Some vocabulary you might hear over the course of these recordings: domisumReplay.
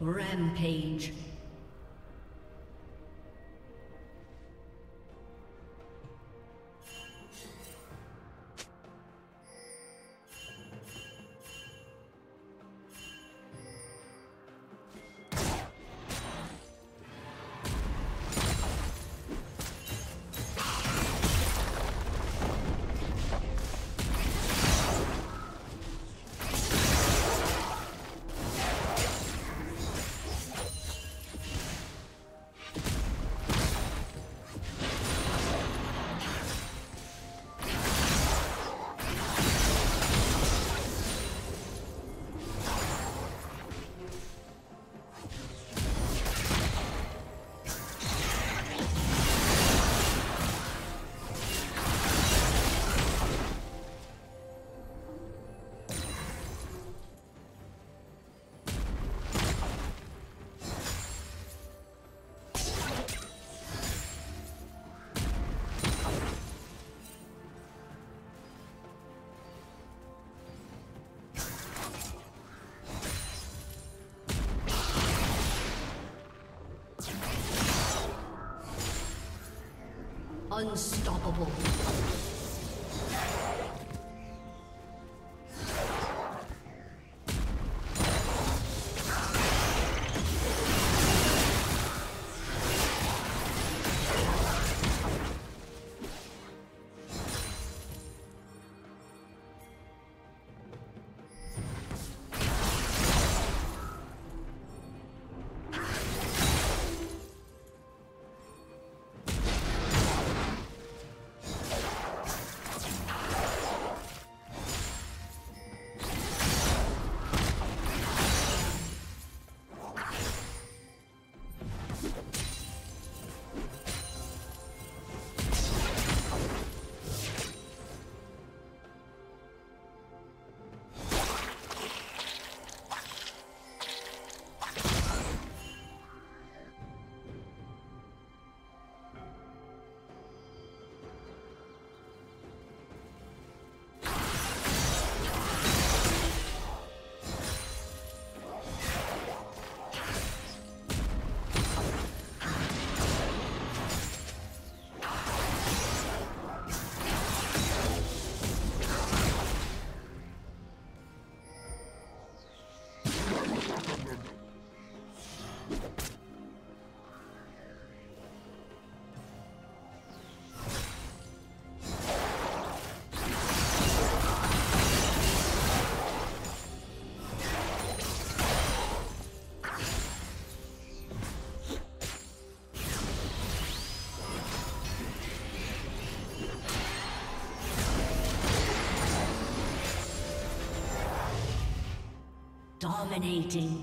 Rampage. Unstoppable. Dominating.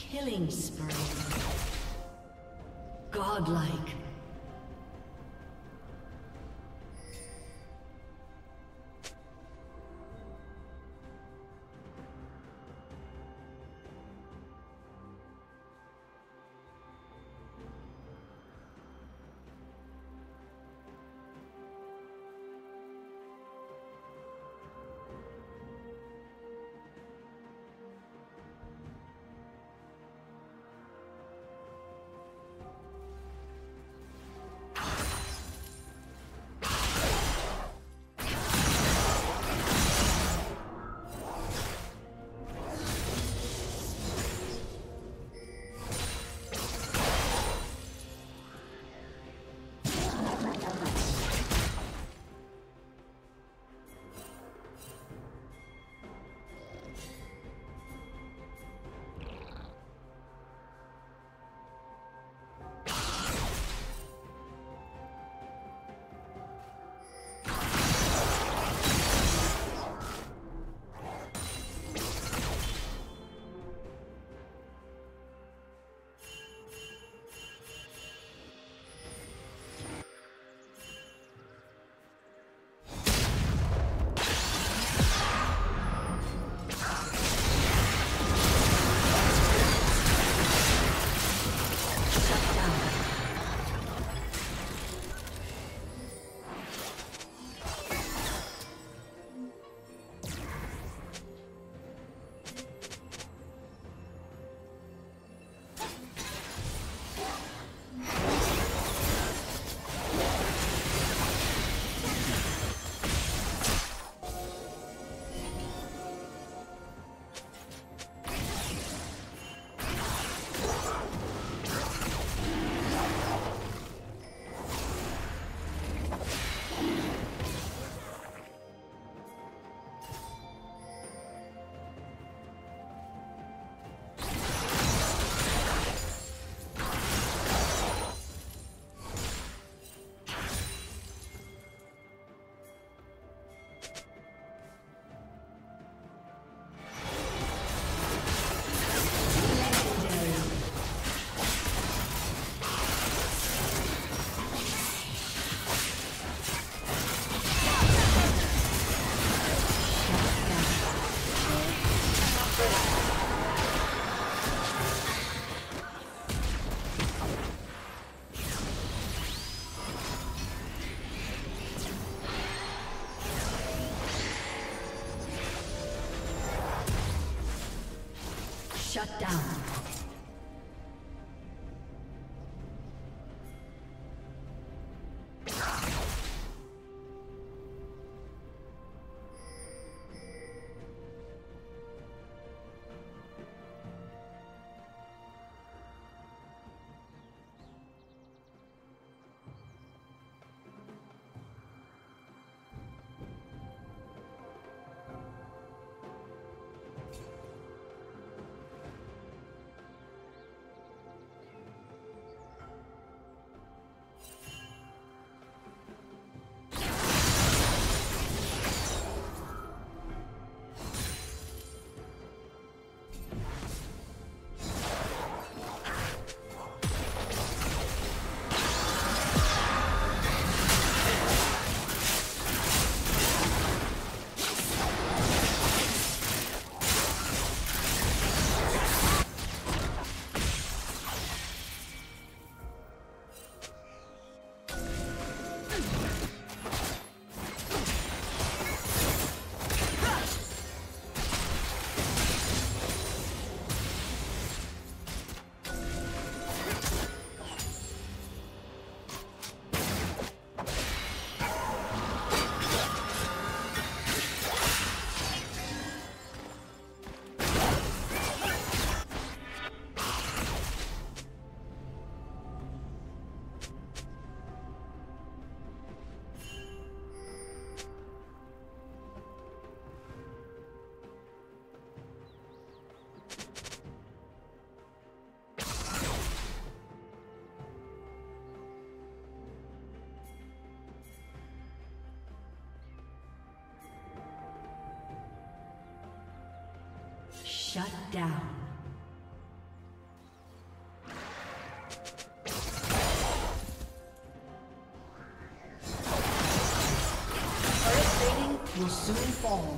Killing spree. Godlike. Shut down. Shut down. Turret rating will soon fall.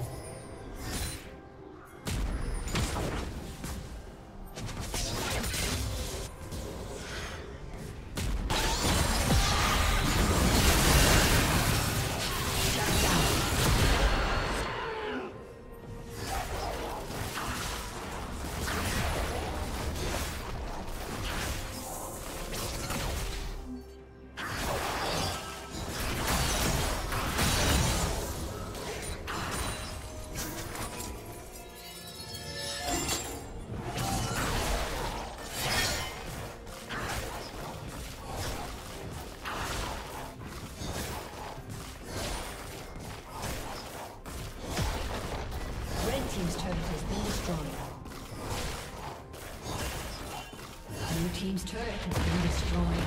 Team's turret has been destroyed. Blue team's turret has been destroyed.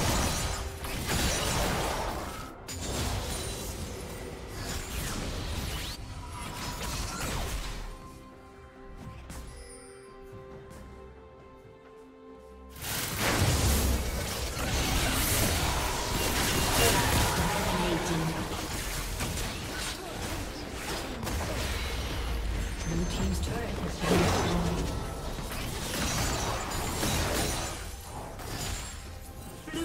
team's turret has been destroyed.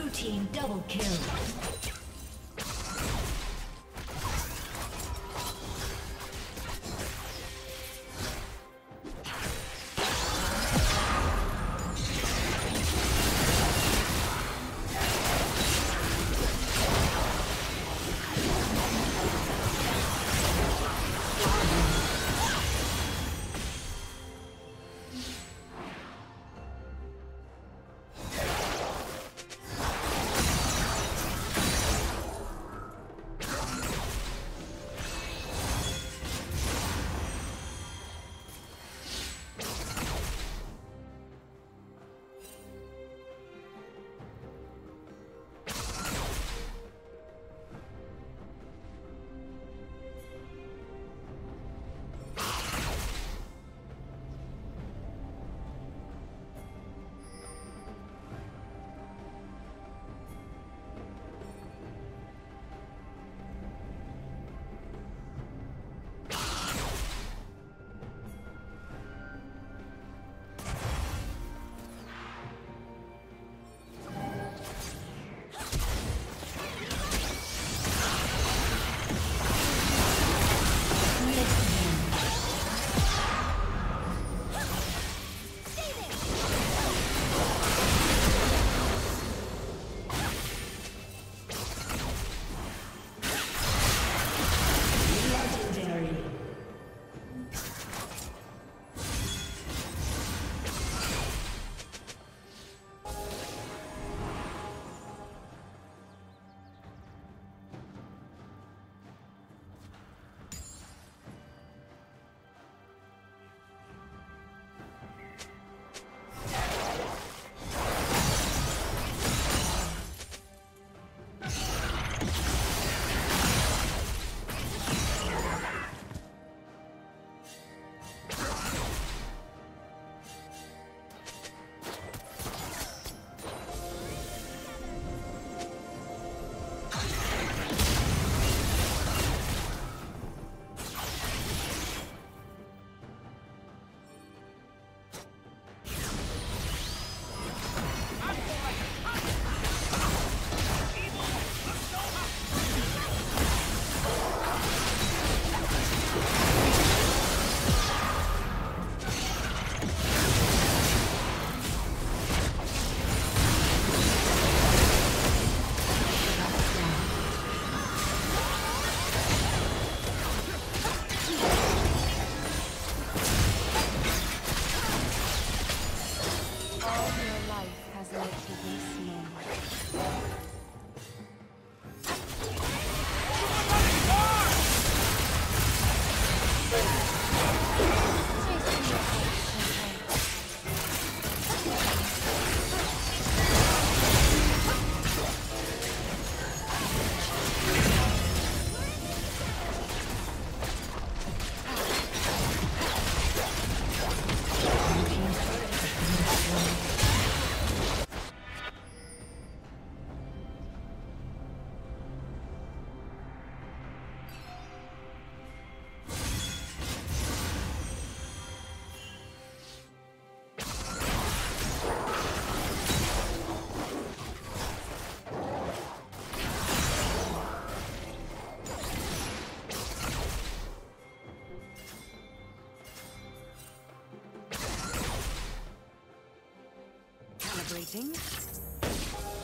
Ratings.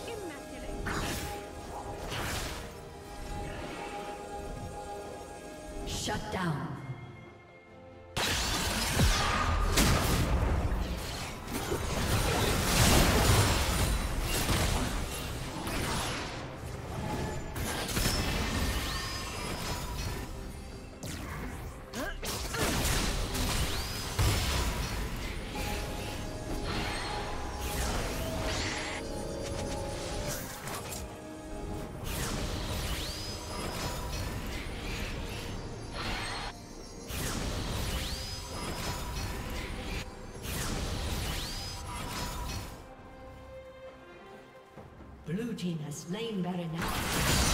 Immaculate. Shut down. Blue team has slain Baron now.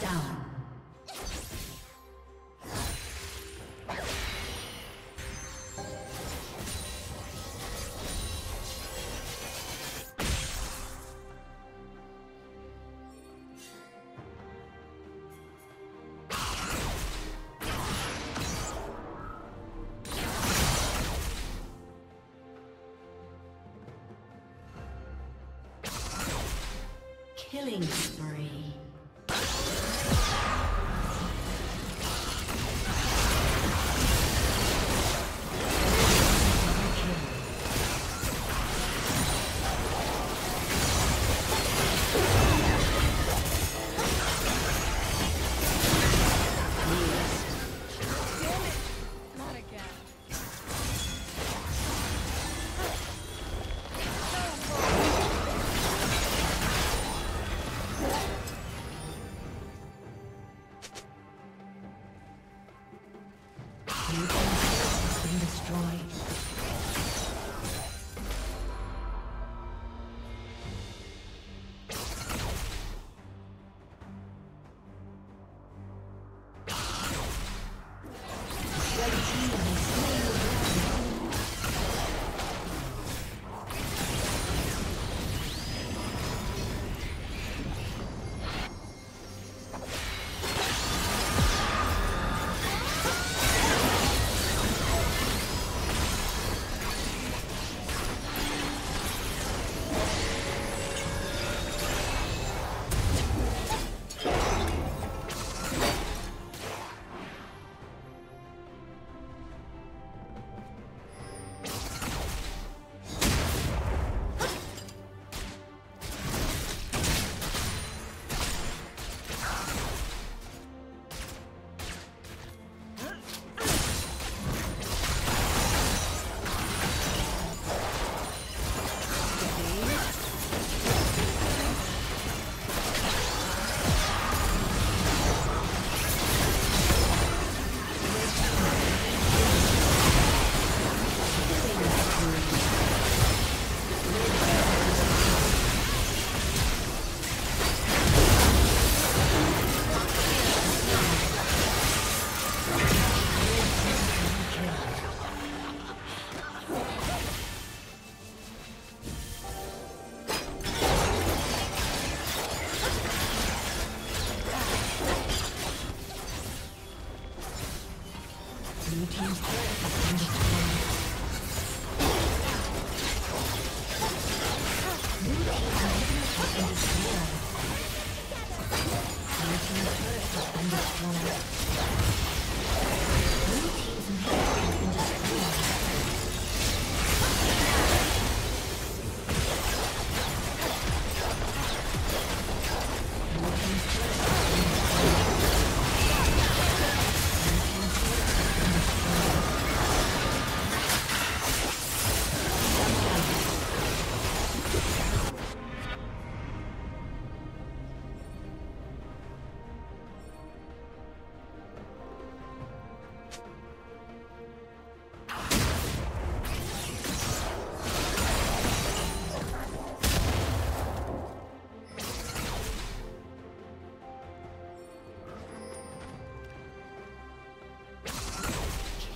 down. Killing spree.